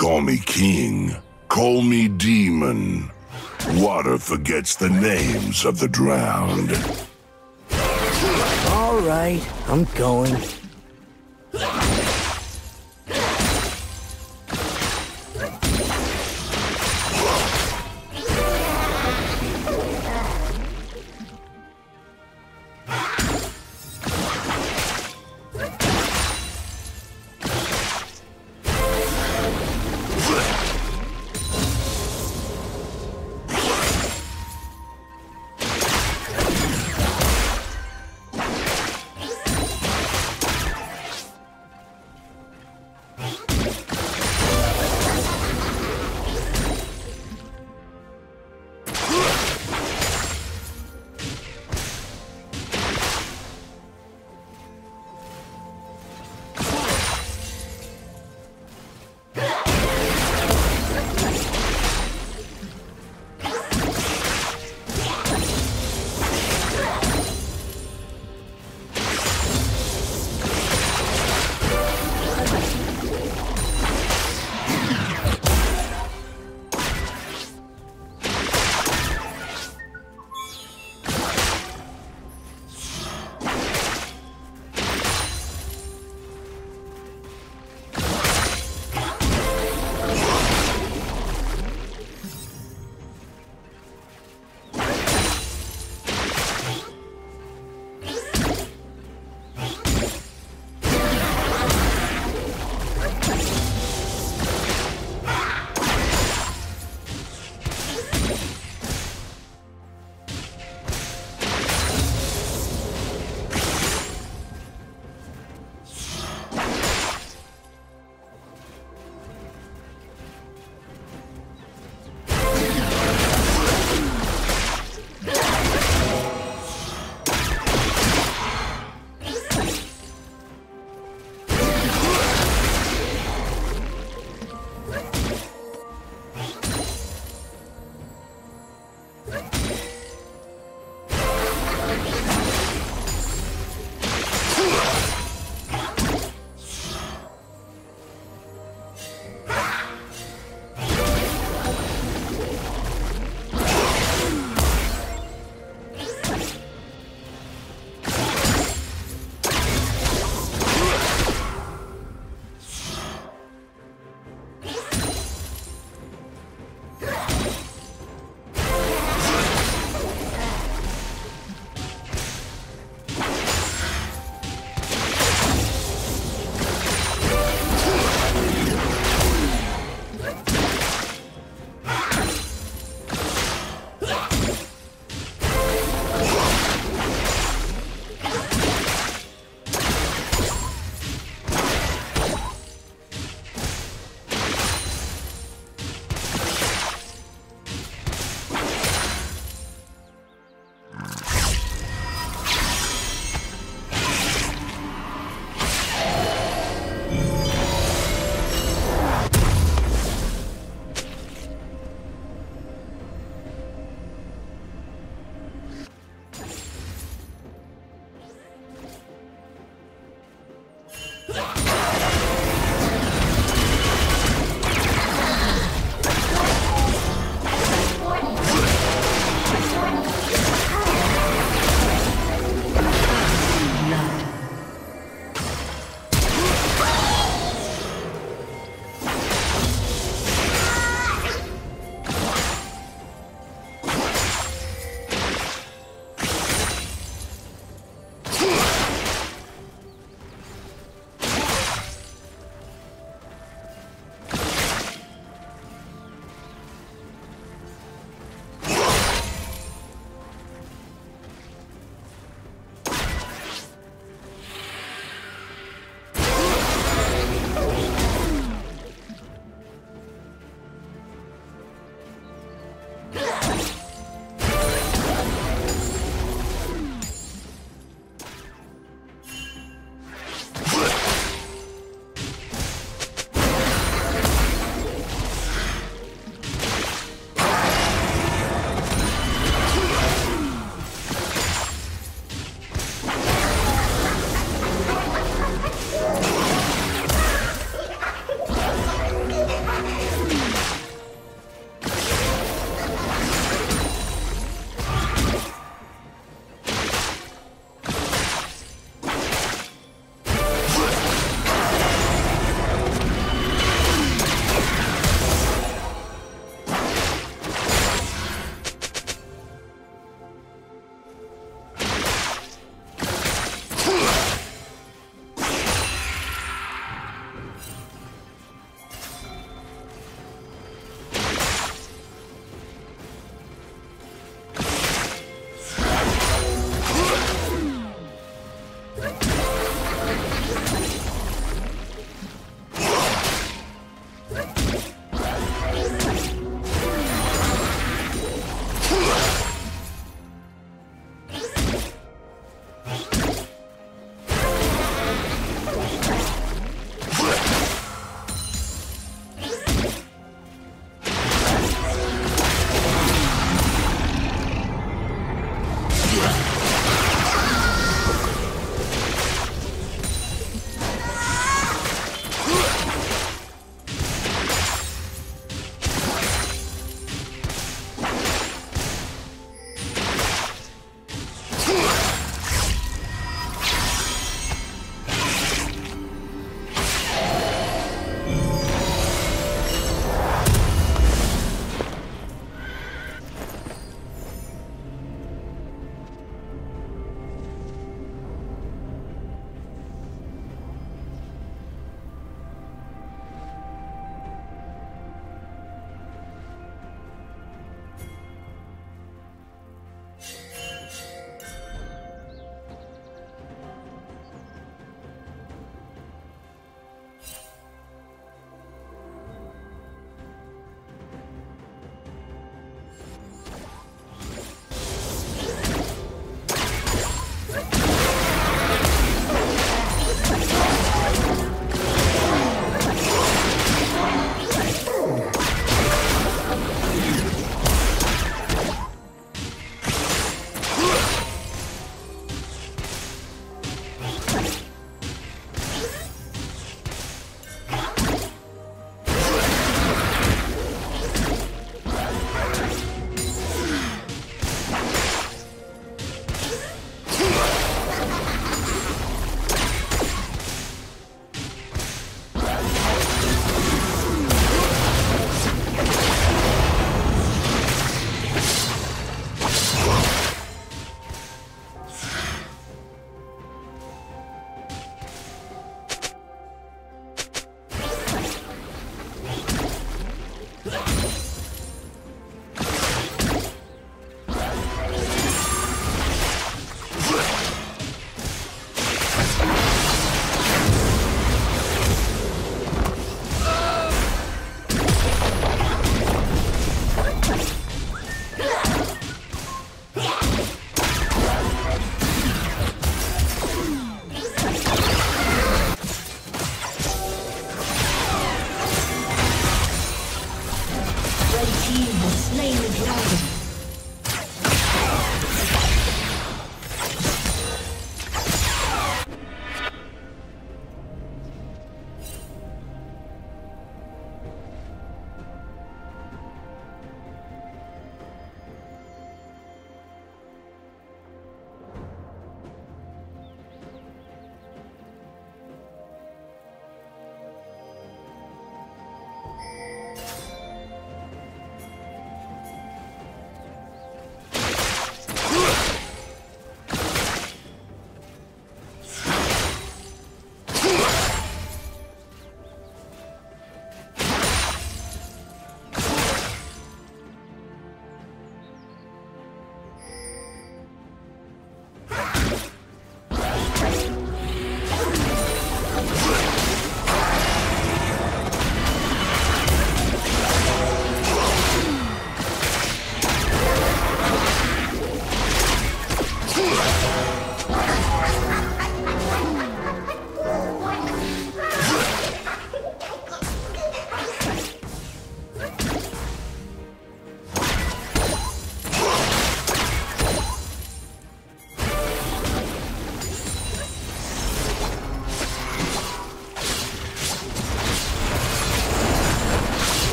Call me king, call me demon. Water forgets the names of the drowned. All right, I'm going.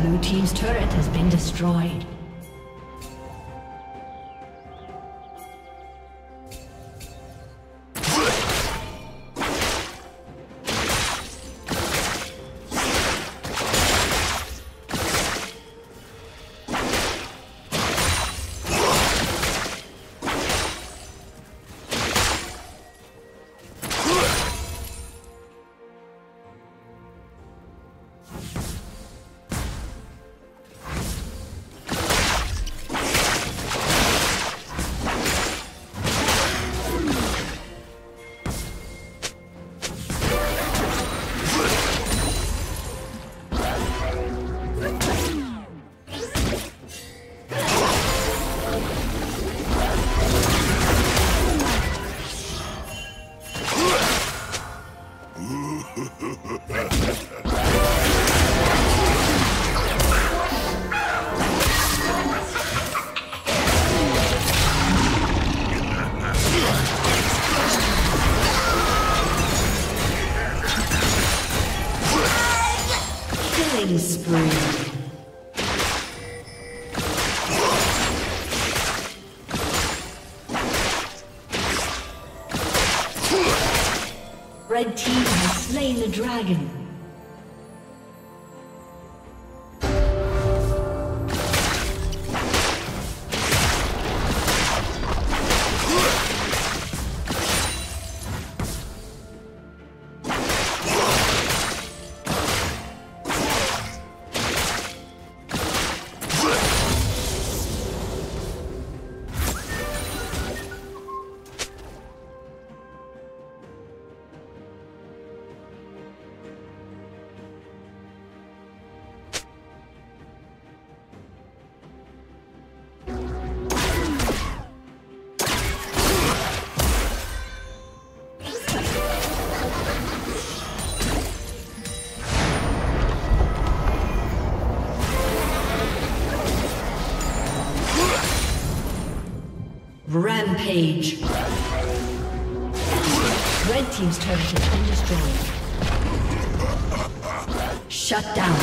Blue team's turret has been destroyed. Red team has slain the dragon. Rampage. Red team's turret has been destroyed. Shut down.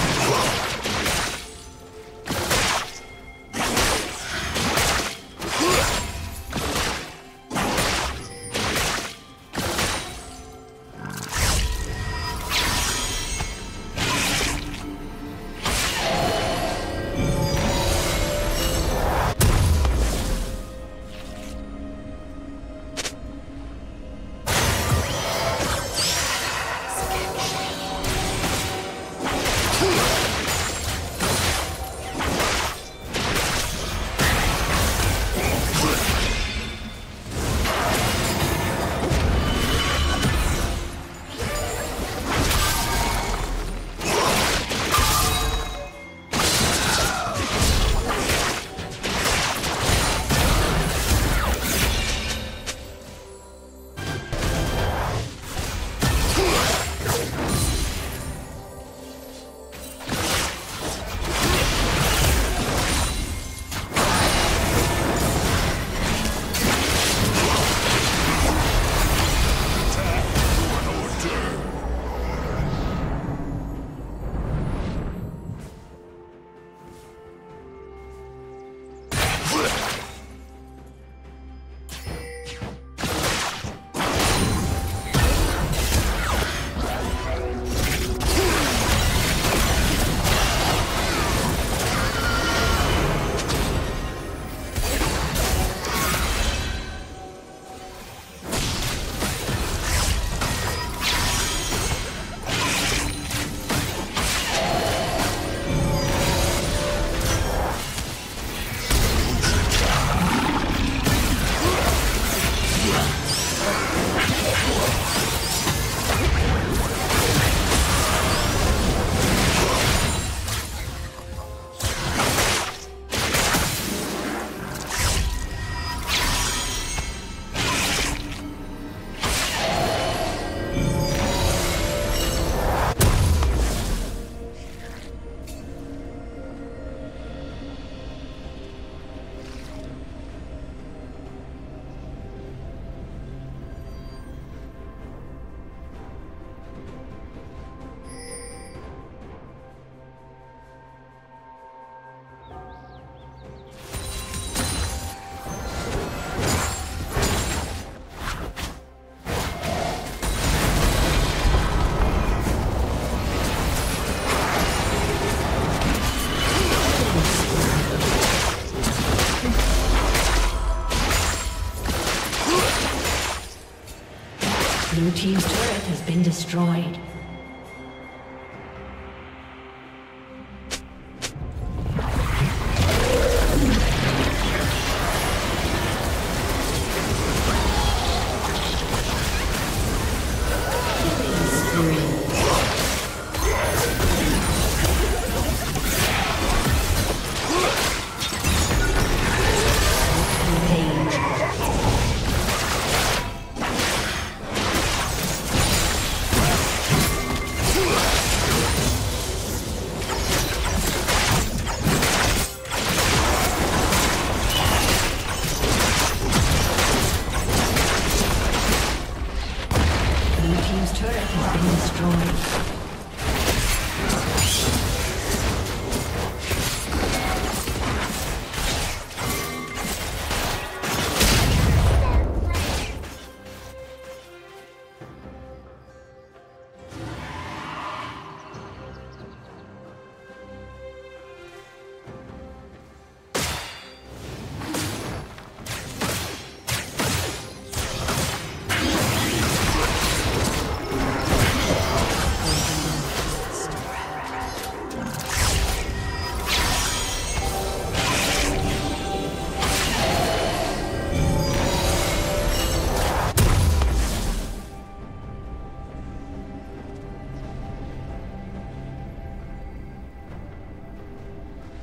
Blue team's turret has been destroyed.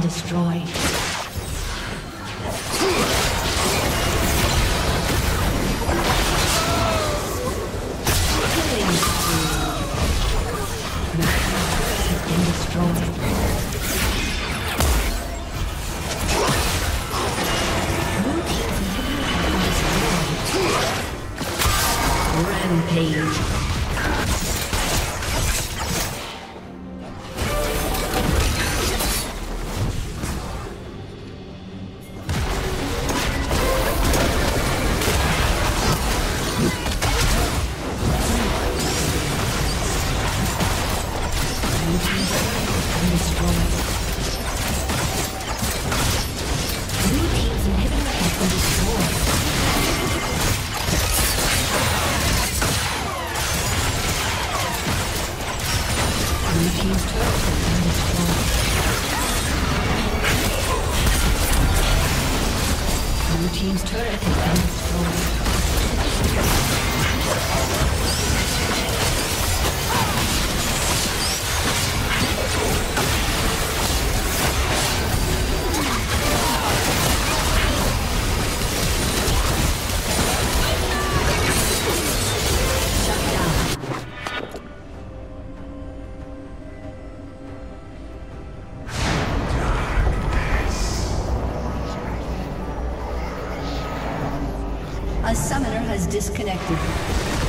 been destroyed. Team's turret has been destroyed. Disconnected.